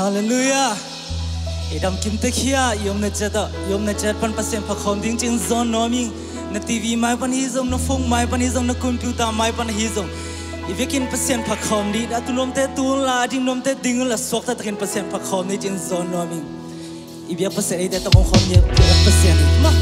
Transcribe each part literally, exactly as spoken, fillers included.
Hallelujah. Edam kimtekia yom na jada yom na jarpan pasem pakhom ding chin zon noming na T V mai pan hizom na phone mai pan hizom na computer mai pan hizom. Ivekin pasem pakhom di da tulom te tul la ding nom te ding la sok ta takin pasem pakhom ni chin zon noming. Ibya pasem ida ta pakhom ye pasem ma.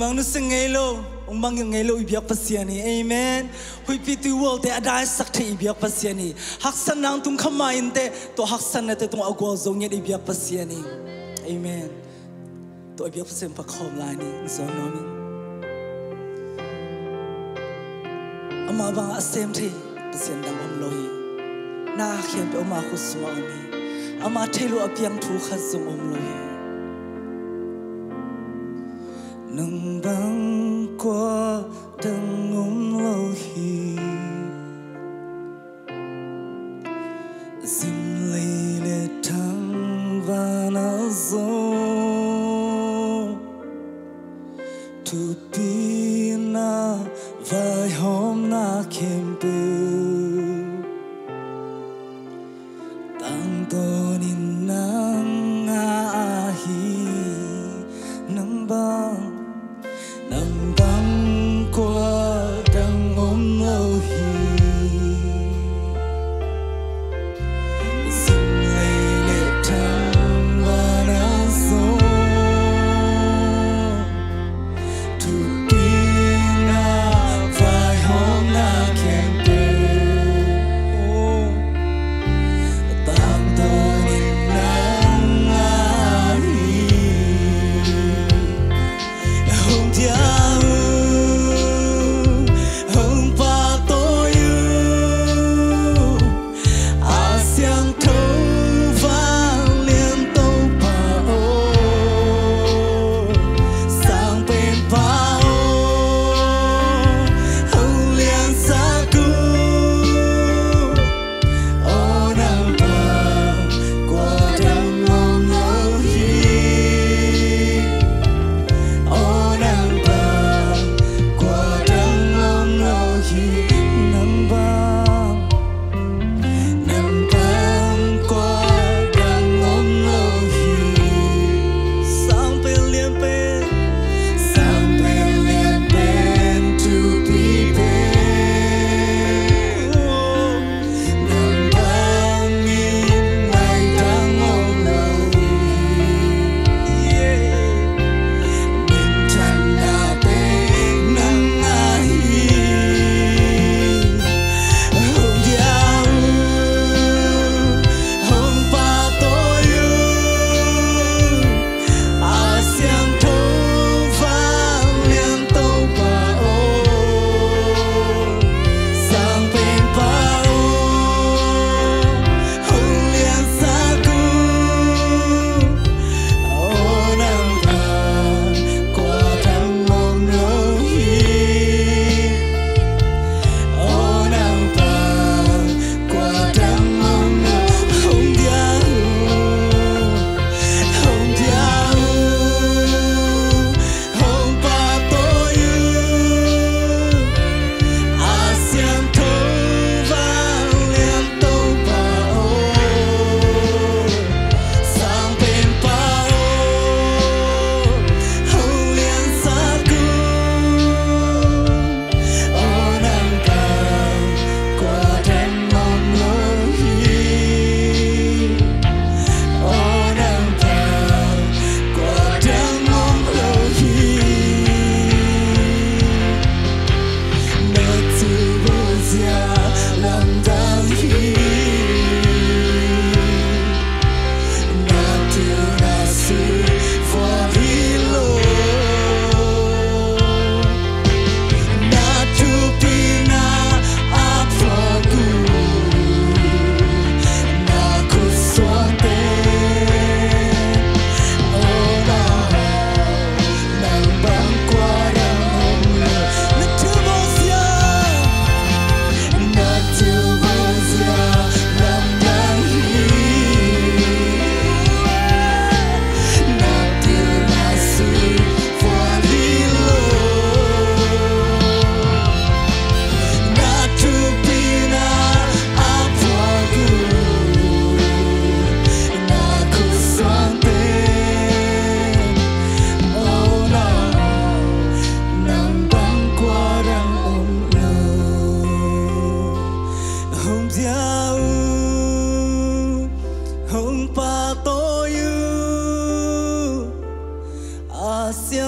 mang nu sing ngelo ong mang yang ngelo ibyak pasiani amen hui pitu wol te adai sakte ibyak pasiani haksan nang tung khamain te to haksan te tung agwa zong yet ibyak pasiani amen to ibyak pasem pakhom lani so nomi ama bang asem the pasem dang om lohi na khian pe ma khuswa ami ama thelo apiang thu khazum om lohi nung bang qua từng ngóng lâu hi xin lấy để thăng và nở gió thu pin na vài hôm na khen bưu tăng to nín nắng a hi nung bang nằm vắng qua đang ôm lâu hi dừng lại để thăm và đã gió thu tin là vài hôm là khen đều tạm tôi nắng ai không tiếc. Hãy subscribe cho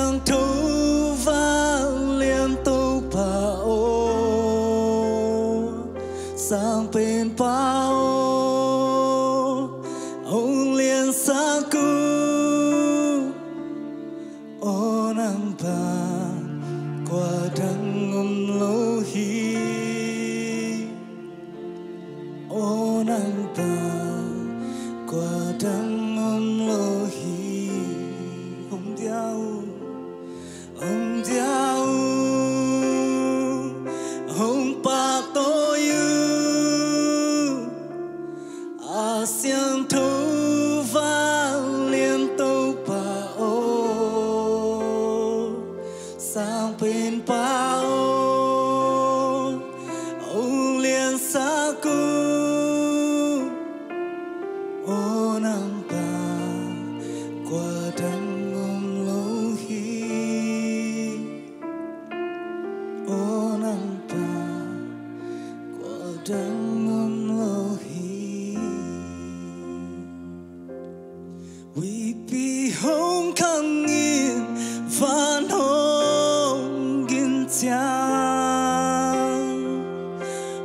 kênh Ghiền Mì Gõ rasaku, oh nampak kuadang umlohi, oh nampak kuadang umlohi, om diau, om diau, om patoyu, asian to. Sampin pao, ulian saku, oh nampak kuadang umlohi, oh nampak kuadang umlohi. We be home coming van home.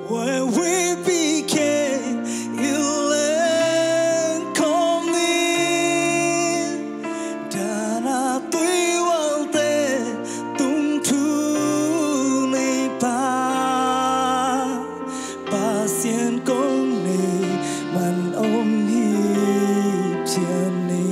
Where we became ill and calmly, Dana Tuiwalte Tung Tune Pa Pasien Kong Ni Man Om Hip Tian Ni.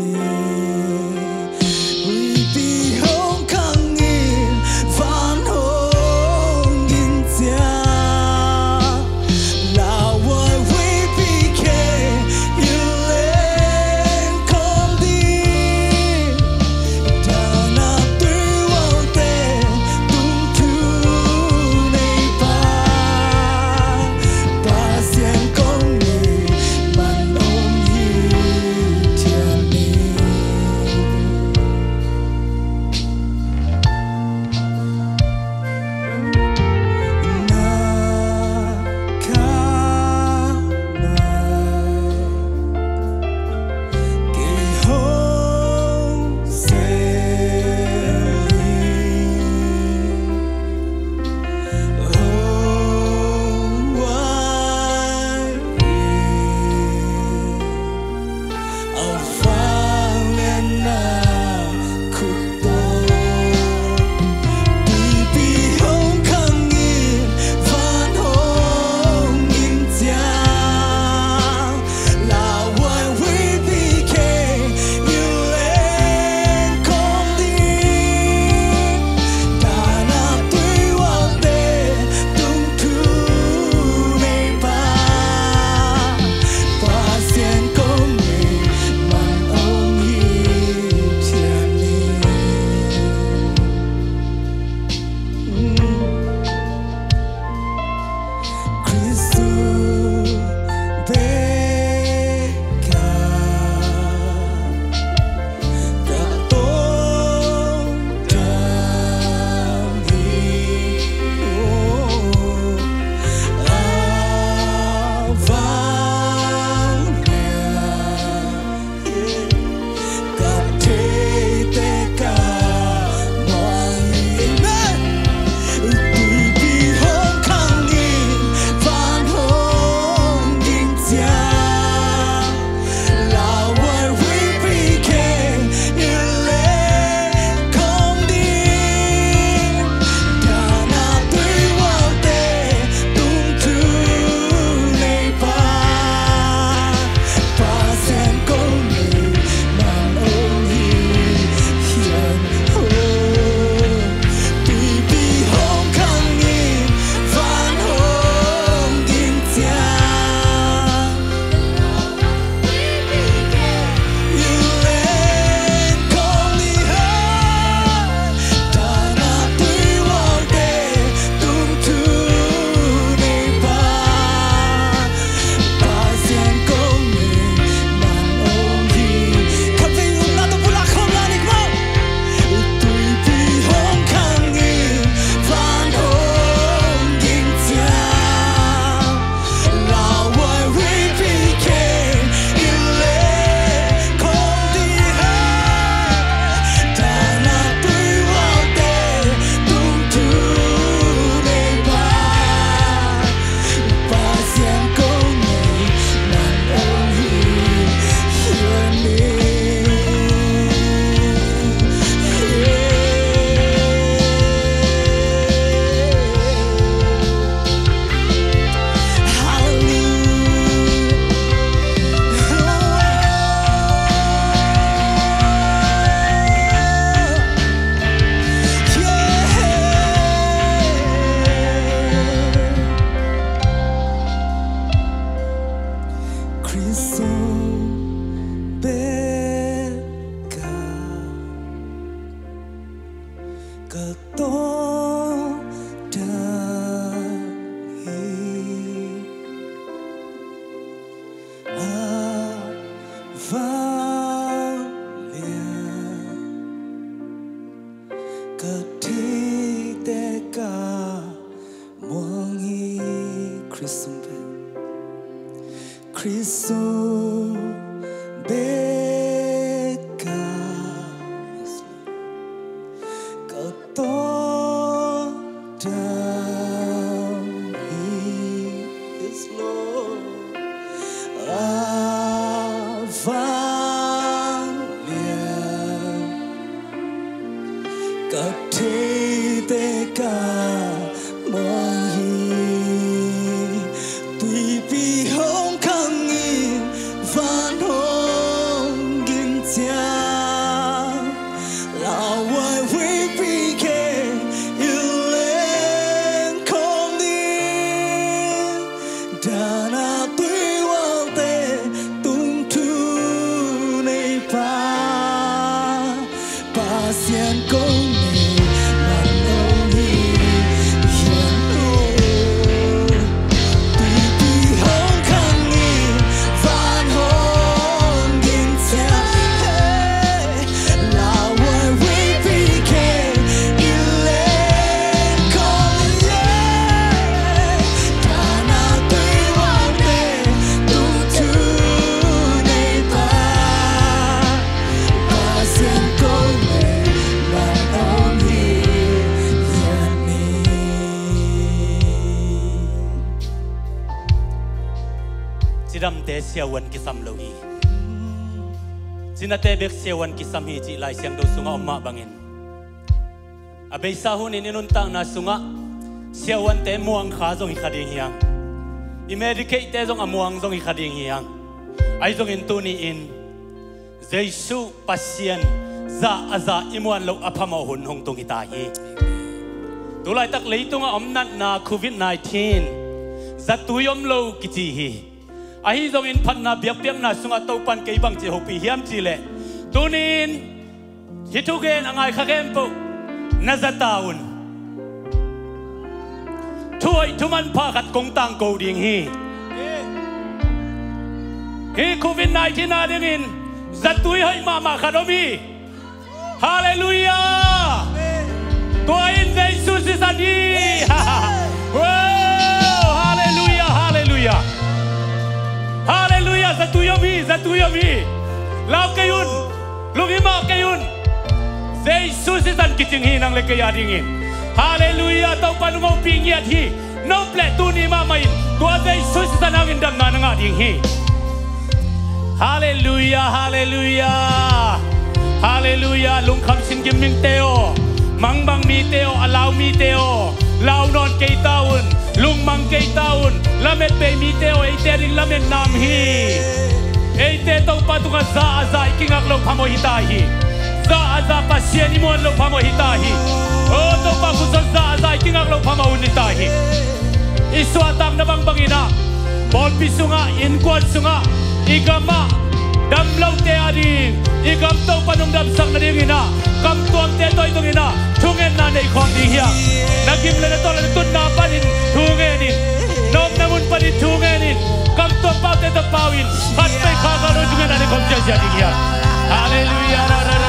Siawan kisam lohi. Sinatebek siawan kisam hiji lai siang do sunga omma bangin. Abei sahun ini nuntang na sunga siawan te muang khazong ikading hiang. Imedikate te zong amuang zong ikading hiang. Aizong intuni in. Jesu pasien za aza imuan lo apama hun hong tung hitahi. Tulai tak leitunga omnat na COVID nineteen. Zatuyom lo kitihi. Ahizong in pan na biak-biak na sungatau pan kaibang cihopi hiam cile. Tunin hitugen angai kagempo nazataun. Tuai tuman pakat kong tang kau ding hi. Hi COVID nineteen na dingin zatui hai mama kadomi. Hallelujah. Tuain Yesus isadi. Wow. Hallelujah. Hallelujah. Hallelujah, satu yomi, satu yomi. Lau kayun, lumima kayun. Yesus isan kicinghi nang lekaya dingin. Hallelujah, tau panungau pingiat hi. No plek tu ni mamain. Tua Yesus isan angin dam nanang adinghi. Hallelujah, hallelujah. Hallelujah, lungkam singim min teo. Mangbang mi teo, alau mi teo. Lau non kay taun. Lung mang kay taon, lamet bay miteo, ay tering lamet namhi. Ay tetong patungan sa aza, ikingak lo pamohitahi. Sa aza, pasyen imuan lo pamohitahi. O, tong papusan sa aza, ikingak lo pamohunitahi. Iswatang nabang bangina, bolpi sunga, inkuan sunga, igama, damlaw te ading, igam tong panungdam sang nadingina, kam tuang te toy tungina, tungen na na ikong dihya. Nagim le na to, le tun na panin, tungenin. Nom namun panin, tungenin. Kam tuang pao te tapawin, hat pay kakaro tungen na na ikong dihya dihya. Hallelujah. Hallelujah.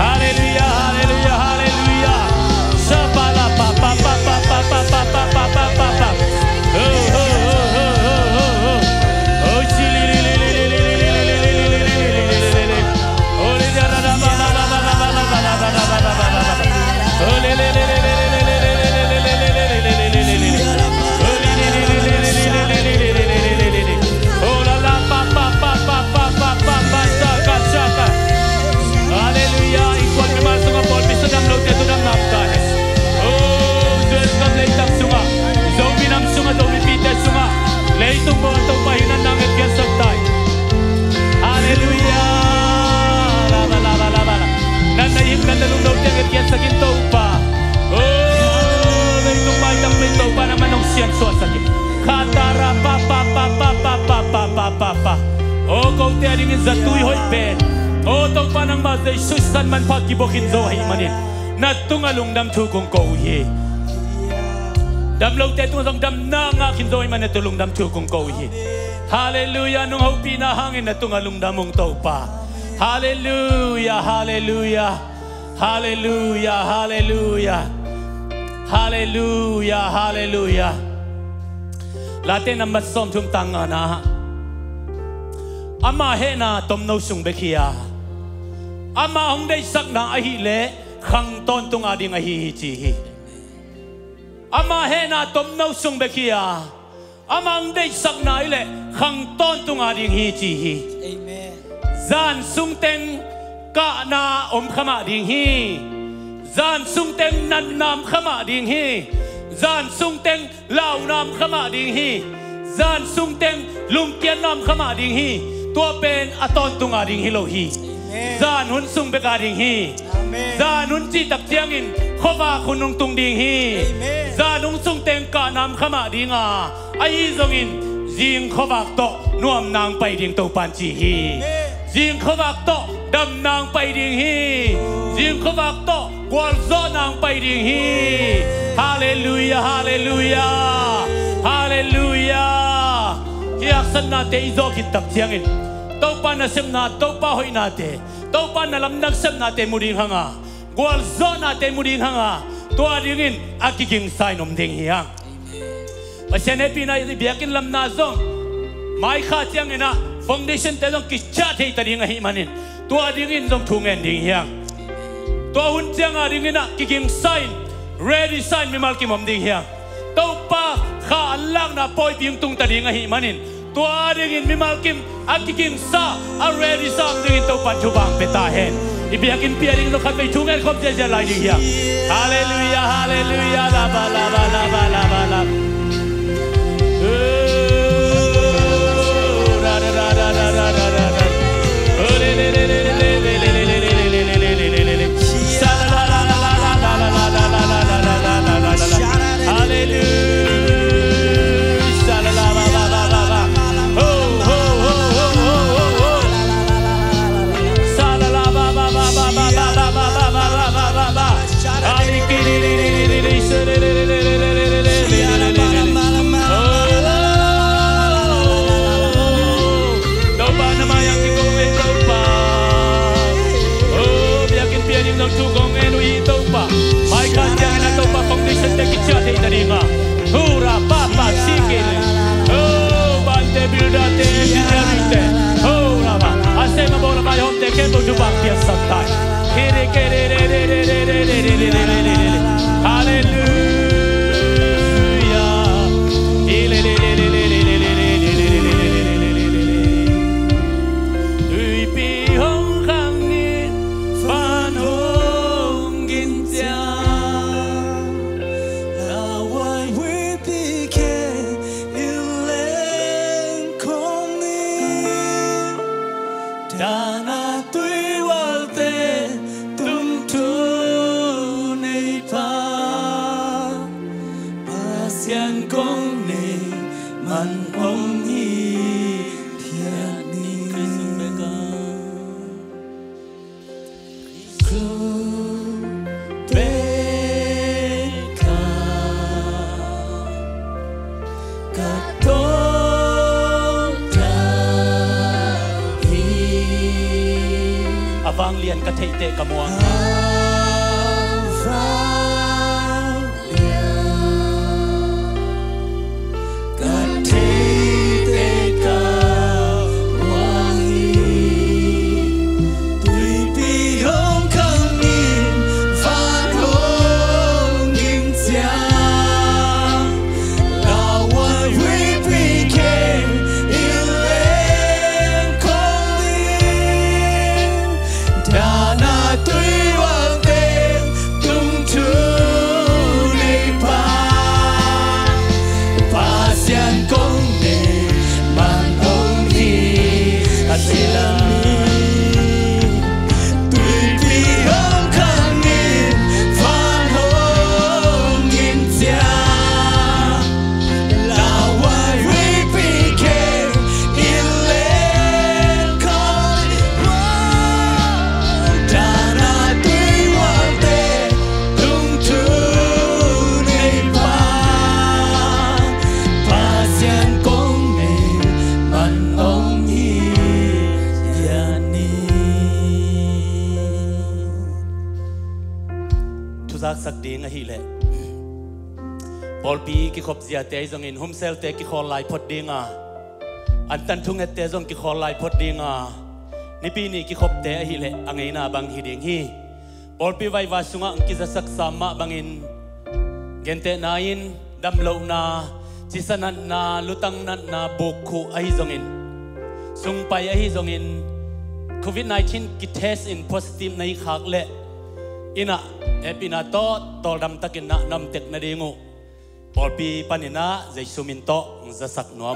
Hallelujah. Hallelujah. Sabala pa pa pa pa pa pa pa pa pa pa pa pa. Oh. Leitung po ang tumpahinan ng Edgars of Time. Hallelujah! Nanayip na talong daw ng Edgars sa gintaw pa. Oh! Leitung pa itang pintaw pa naman ang siyang suasakit. Katara pa pa pa pa pa pa pa pa pa pa. O kong tiyaringin sa tuy hoy pen. O tong panang mazay susan man pakibokin zohay manin. Natungalong namtukong kouhi. Dam lo te tuang dam nanga kindoy man natulung dam chukong kouhi. Hallelujah nung hopi na hangin natungalung damong taupa. Hallelujah, hallelujah, hallelujah, hallelujah, hallelujah, hallelujah. Latin ang masom tum tanga na. Ama he na tomno sung bekia. Ama hong day sak na ahile kang ton tung ading ahihitihi. Ama he na tomno sung bekia. amang day saknai le khang ton tunga ding hi chi hi amen zan sungten ka na om khama ding hi zan sungten nan nam khama ding hi zan sungten lao nam khama ding hi zan sungten lum kian nam khama ding hi tua pen aton tunga ding hi lo hi zan hun sung be ka ding hi zan hun chi tap tiang in khowa khunung tung ding hi zan hun sung ten ka nam khama ding a ai zong in jing khowa to nuam nang pai ding to pan chi hi jing khowa to dam nang pai ding hi jing khowa to kwal zo nang pai ding hi hallelujah hallelujah hallelujah kiak san na te izo kit tap tiang in to pan na sem na to pa hoi na te to pan na lam nak sem na te muding hanga Gwal zona te mudin hanga tua dingin akiking sign om ding hiang. Pasene pina biakin lam na zong mai khat yang ina foundation te zong kicha te ta ding hi manin tua dingin zong thungen ding hiang. Tua hun chang a ding ina kiking sign ready sign mi mal kim om ding hiang. Tau pa kha lang na poi ping tung ta ding hi manin tua dingin mi mal kim akiking sa a ready sa ding to pa chu bang peta hen. Ibiakin piaring lokat may tungan ko siya lagi niya. Hallelujah, hallelujah, la ba la ba la ba la ba la. Oh, da da da da da da da da. Oh, le le le le le le le le le le le le le le le le. Sa la la la la la la la la la la la la la la la la la. Hallelujah, sa la la la la la la la. Oh oh oh oh oh oh. Sa la la ba ba ba ba ba ba ba ba ba ba ba ba ba ba. Topa nama yang dikongin topa. Oh biakin pianing dong dikongin ui topa. Baik jangan nak topa foundation tak kicau teh tadi ma. Hura papa sikit. Oh bante builda teh builda teh. Hura ma. Asema bola bayom teh kendo jubang biasa tak. Tezong in humsel te ki khol lai phot dinga antan thung te zong ki khol lai phot dinga ni pi ni ki khop te hi le angeina bang hi ding hi pol pi vai wasunga ki jasak sama bangin gente nain damlo na Cisanat na lutangnat na boku ahizongin. Sungpai ahizongin. COVID nineteen ki test in positive na ikak le. Ina epina to toldam takin na nam tek na dingo. Polpi panina zay suminto ng zasak noam.